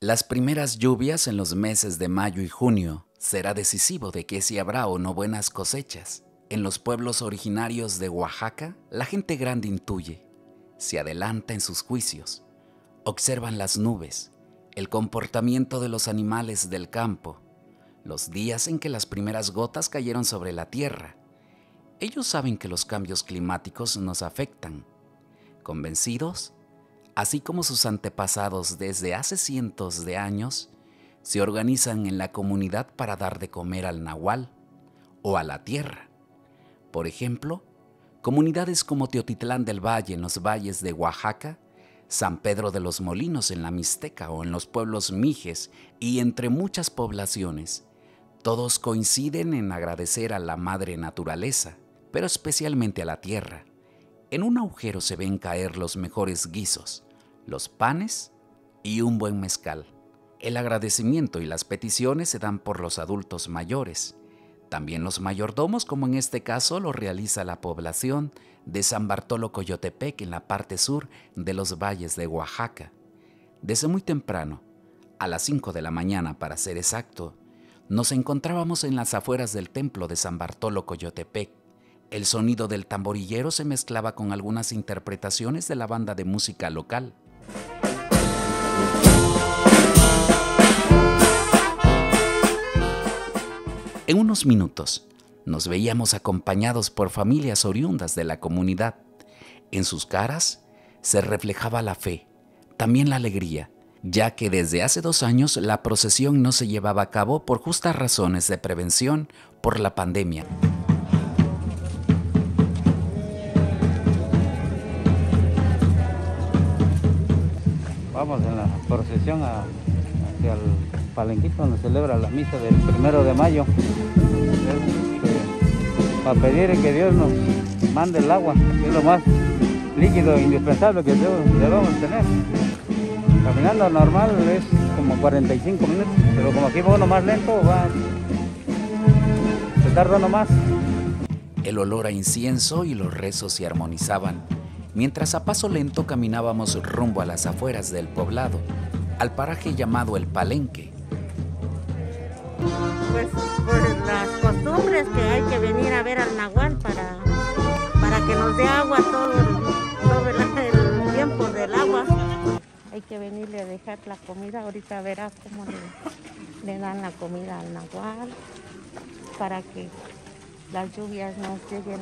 Las primeras lluvias en los meses de mayo y junio será decisivo de que si habrá o no buenas cosechas. En los pueblos originarios de Oaxaca, la gente grande intuye, se adelanta en sus juicios, observan las nubes, el comportamiento de los animales del campo, los días en que las primeras gotas cayeron sobre la tierra. Ellos saben que los cambios climáticos nos afectan, convencidos, así como sus antepasados desde hace cientos de años, se organizan en la comunidad para dar de comer al nahual o a la tierra. Por ejemplo, comunidades como Teotitlán del Valle en los valles de Oaxaca, San Pedro de los Molinos en la Mixteca o en los pueblos mijes y entre muchas poblaciones, todos coinciden en agradecer a la madre naturaleza, pero especialmente a la tierra. En un agujero se ven caer los mejores guisos, los panes y un buen mezcal. El agradecimiento y las peticiones se dan por los adultos mayores. También los mayordomos, como en este caso lo realiza la población de San Bartolo Coyotepec en la parte sur de los valles de Oaxaca. Desde muy temprano, a las 5 de la mañana para ser exacto, nos encontrábamos en las afueras del templo de San Bartolo Coyotepec. El sonido del tamborillero se mezclaba con algunas interpretaciones de la banda de música local. En unos minutos, nos veíamos acompañados por familias oriundas de la comunidad. En sus caras se reflejaba la fe, también la alegría, ya que desde hace 2 años la procesión no se llevaba a cabo por justas razones de prevención por la pandemia. Vamos en la procesión hacia el Palenquito, donde celebra la misa del 1 de mayo, para pedir que Dios nos mande el agua, que es lo más líquido e indispensable que debemos tener. Caminando normal es como 45 minutos, pero como aquí va uno más lento, se tarda uno más. El olor a incienso y los rezos se armonizaban, mientras a paso lento caminábamos rumbo a las afueras del poblado, al paraje llamado El Palenque. Pues por las costumbres que hay que venir a ver al nahual para que nos dé agua todo el tiempo del agua. Hay que venirle a dejar la comida, ahorita verás cómo le dan la comida al nahual para que las lluvias nos lleguen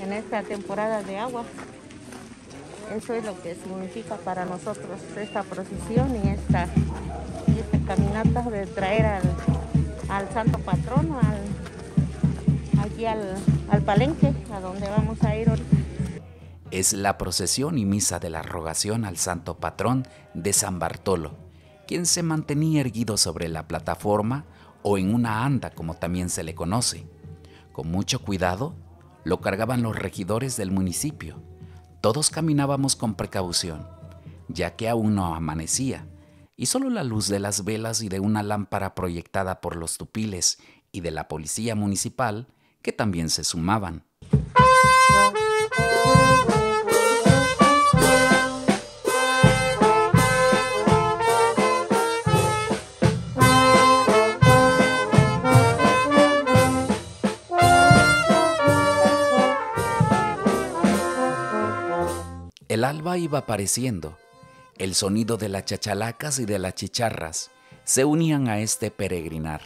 en esta temporada de agua. Eso es lo que significa para nosotros esta procesión y esta caminata de traer al santo patrono, aquí al Palenque, a donde vamos a ir ahorita. Es la procesión y misa de la rogación al santo patrón de San Bartolo, quien se mantenía erguido sobre la plataforma o en una anda, como también se le conoce. Con mucho cuidado lo cargaban los regidores del municipio. Todos caminábamos con precaución, ya que aún no amanecía, y solo la luz de las velas y de una lámpara proyectada por los tupiles y de la policía municipal, que también se sumaban. El alba iba apareciendo, el sonido de las chachalacas y de las chicharras se unían a este peregrinar.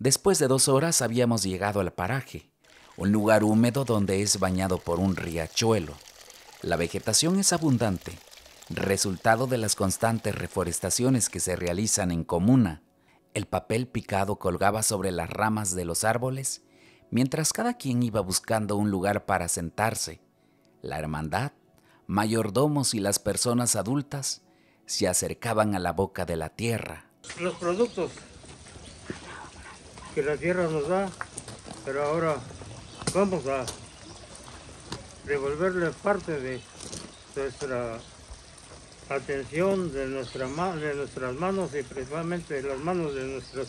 Después de 2 horas habíamos llegado al paraje, un lugar húmedo donde es bañado por un riachuelo. La vegetación es abundante, resultado de las constantes reforestaciones que se realizan en comuna. El papel picado colgaba sobre las ramas de los árboles, mientras cada quien iba buscando un lugar para sentarse. La hermandad, mayordomos y las personas adultas se acercaban a la boca de la tierra. los productos que la tierra nos da, pero ahora vamos a devolverle parte de nuestra atención, de nuestras manos y principalmente de las manos de nuestras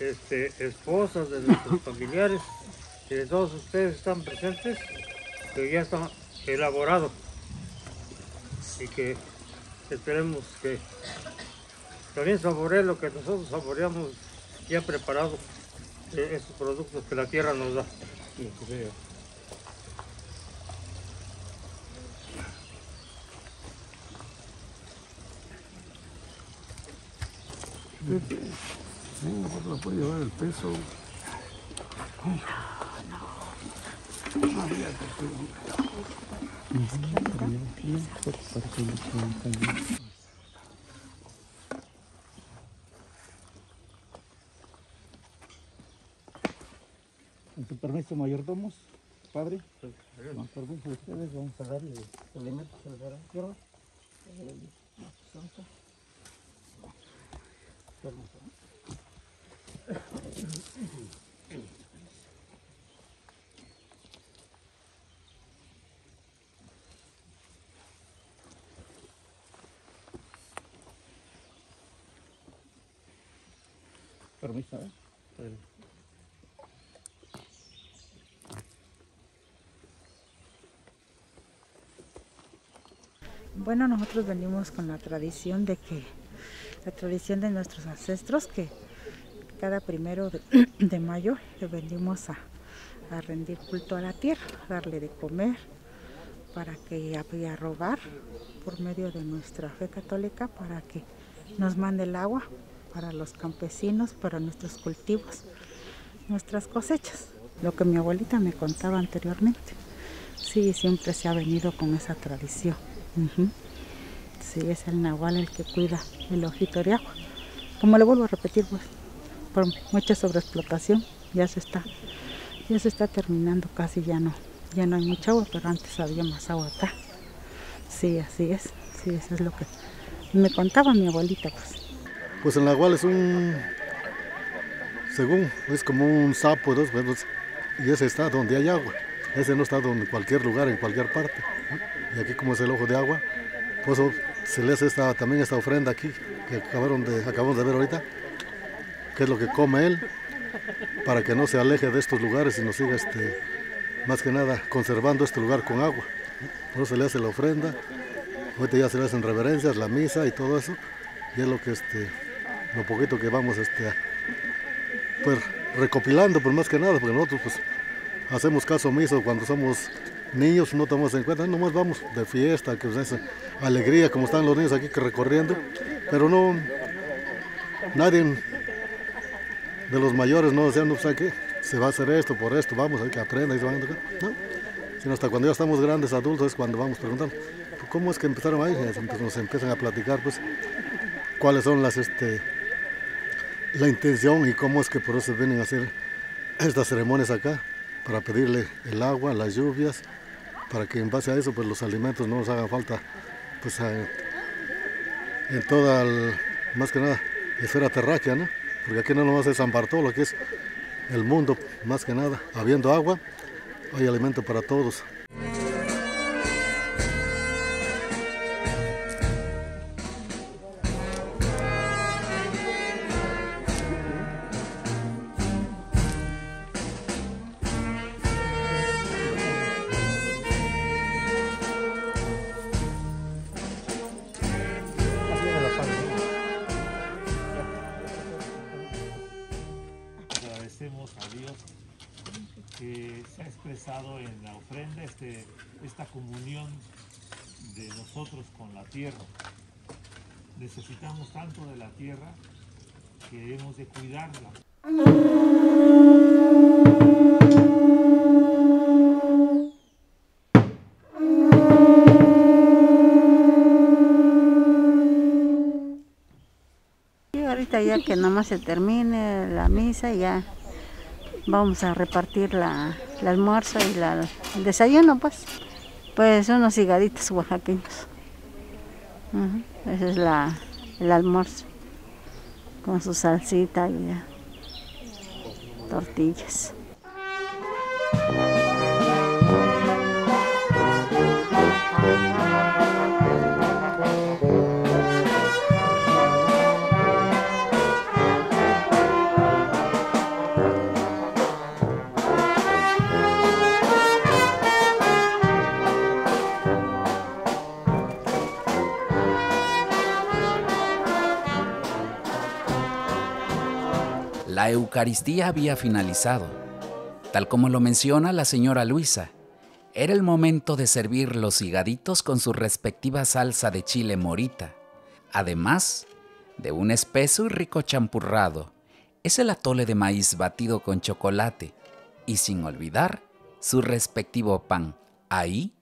esposas, de nuestros familiares, y de todos ustedes están presentes, que ya está elaborado y que esperemos que también saboree lo que nosotros saboreamos ya preparado, esos productos que la tierra nos da. Nosotros la puede llevar el peso. Con tu permiso, mayordomos, padre. Con permiso de ustedes, vamos a darle elementos a la tierra. Permiso, ¿eh? Bueno, nosotros venimos con la tradición de que nuestros ancestros, que cada primero de mayo le venimos a rendir culto a la tierra, darle de comer, para que a rogar por medio de nuestra fe católica, para que nos mande el agua para los campesinos, para nuestros cultivos, nuestras cosechas. Lo que mi abuelita me contaba anteriormente, sí, siempre se ha venido con esa tradición. Sí, es el nahual el que cuida el ojito de agua. Como le vuelvo a repetir, pues, por mucha sobreexplotación ya se está terminando casi, ya no hay mucha agua, pero antes había más agua acá. Sí, así es, sí, eso es lo que me contaba mi abuelita, pues. Pues el nahual es es como un sapo de dos dedos, y ese está donde hay agua, ese no está en cualquier lugar, en cualquier parte, ¿no? Y aquí como es el ojo de agua, pues se le hace también esta ofrenda aquí, que acabamos de ver ahorita, que es lo que come él, para que no se aleje de estos lugares y nos siga, más que nada, conservando este lugar con agua. Por eso se le hace la ofrenda, ahorita ya se le hacen reverencias, la misa y todo eso, y es lo que, lo poquito que vamos, pues, recopilando, pues más que nada, porque nosotros, pues, hacemos caso omiso cuando somos niños, no tomamos en cuenta, nomás vamos de fiesta, que es alegría, como están los niños aquí recorriendo, pero no, nadie de los mayores no decían, no, ¿sabes qué? Se va a hacer esto, por esto, vamos, hay que aprender, ¿no? Sino hasta cuando ya estamos grandes, adultos, es cuando vamos preguntando, ¿cómo es que empezaron ahí? Pues nos empiezan a platicar, pues, cuáles son las, la intención y cómo es que por eso vienen a hacer estas ceremonias acá, para pedirle el agua, las lluvias, para que en base a eso, pues, los alimentos no nos hagan falta, pues, en toda, más que nada, esfera terráquea, ¿no? Porque aquí no nomás es San Bartolo, aquí es el mundo, más que nada, habiendo agua, hay alimento para todos. Que se ha expresado en la ofrenda esta comunión de nosotros con la tierra. Necesitamos tanto de la tierra que debemos de cuidarla. Y ahorita ya que nomás se termine la misa, ya vamos a repartir el almuerzo y el desayuno, pues unos higaditos oaxaqueños. Ese es el almuerzo con su salsita y tortillas. La Eucaristía había finalizado. Tal como lo menciona la señora Luisa, era el momento de servir los higaditos con su respectiva salsa de chile morita, además de un espeso y rico champurrado. Es el atole de maíz batido con chocolate y, sin olvidar, su respectivo pan. Ahí,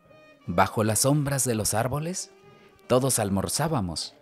bajo las sombras de los árboles, todos almorzábamos.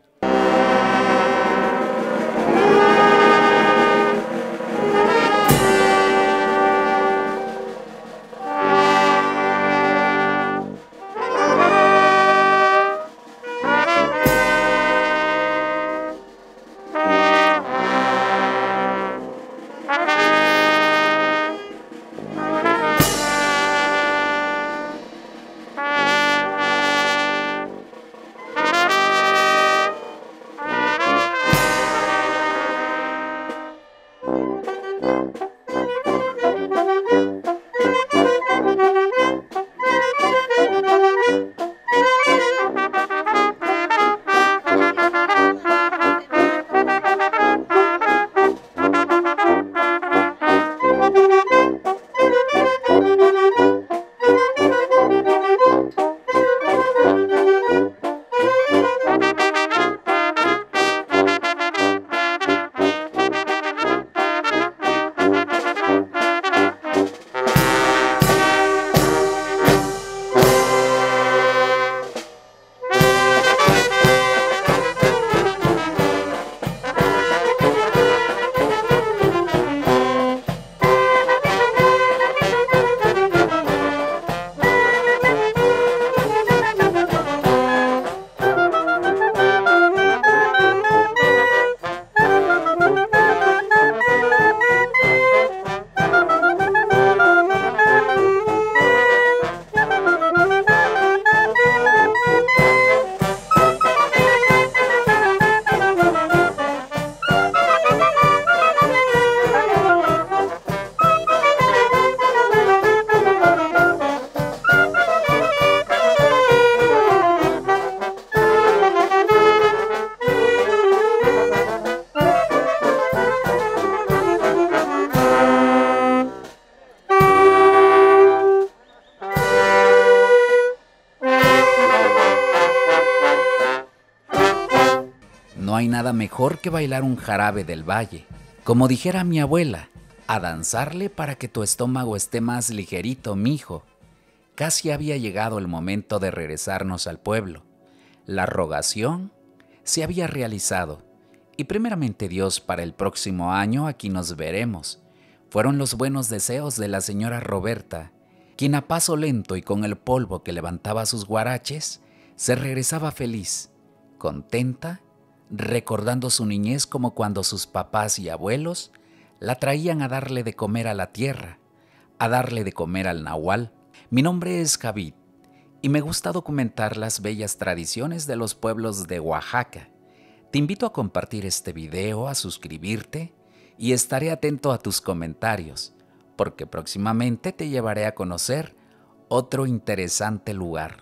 Nada mejor que bailar un jarabe del valle, como dijera mi abuela, a danzarle para que tu estómago esté más ligerito, mijo. Casi había llegado el momento de regresarnos al pueblo. La rogación se había realizado y primeramente Dios, para el próximo año aquí nos veremos. Fueron los buenos deseos de la señora Roberta, quien a paso lento y con el polvo que levantaba sus guaraches, se regresaba feliz, contenta, recordando su niñez como cuando sus papás y abuelos la traían a darle de comer a la tierra, a darle de comer al nahual. Mi nombre es Jabid y me gusta documentar las bellas tradiciones de los pueblos de Oaxaca. Te invito a compartir este video, a suscribirte y estaré atento a tus comentarios, porque próximamente te llevaré a conocer otro interesante lugar.